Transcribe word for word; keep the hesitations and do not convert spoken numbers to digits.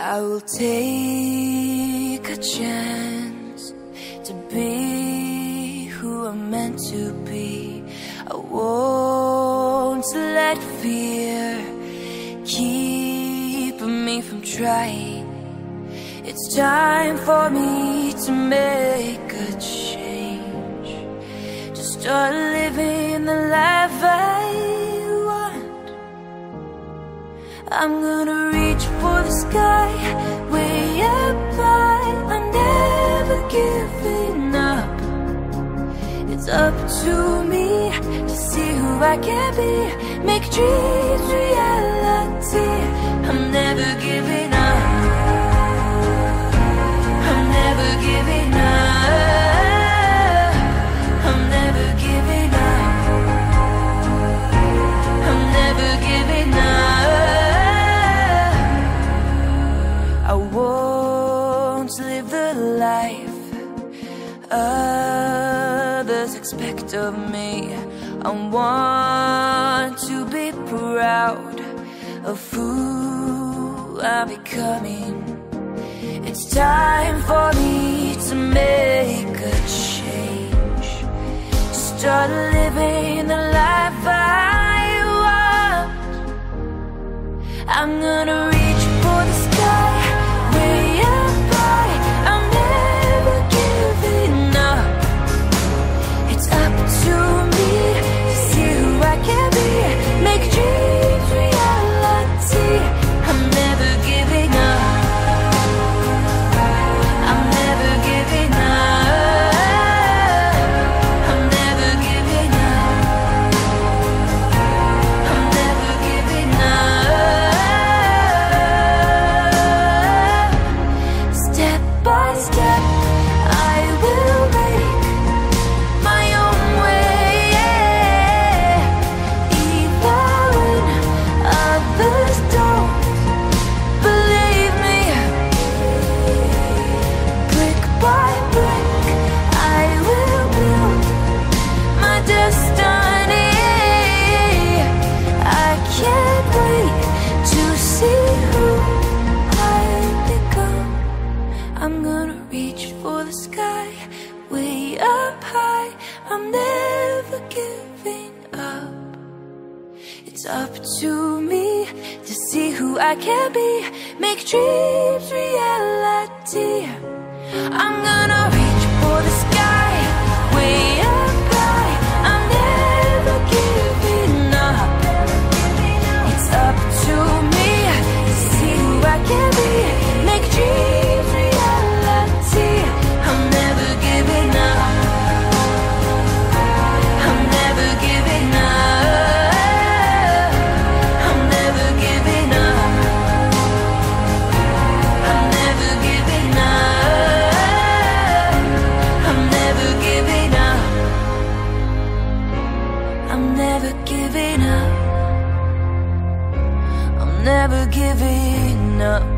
I will take a chance to be who I'm meant to be. I won't let fear keep me from trying. It's time for me to make a change, to start living the life I want. I'm gonna reach for the sky, way up high. I'm never giving up. It's up to me to see who I can be, make dreams reality. I'm never giving up. I'm never giving up. I'm never giving up. I'm never giving up. I won't live the life others expect of me. I want to be proud of who I'm becoming. It's time for me to make a change, to start living the life I want. I'm gonna reach for the sky, way up high. I'm never giving up. It's up to me to see who I can be, make dreams reality. I'm never giving up. I can't be, make dreams reality. I'm gonna reach for the sky, way up high. I'm never giving up. It's up to me to see who I can be, make dreams reality. I'm never giving up. I'm never giving up. Giving up.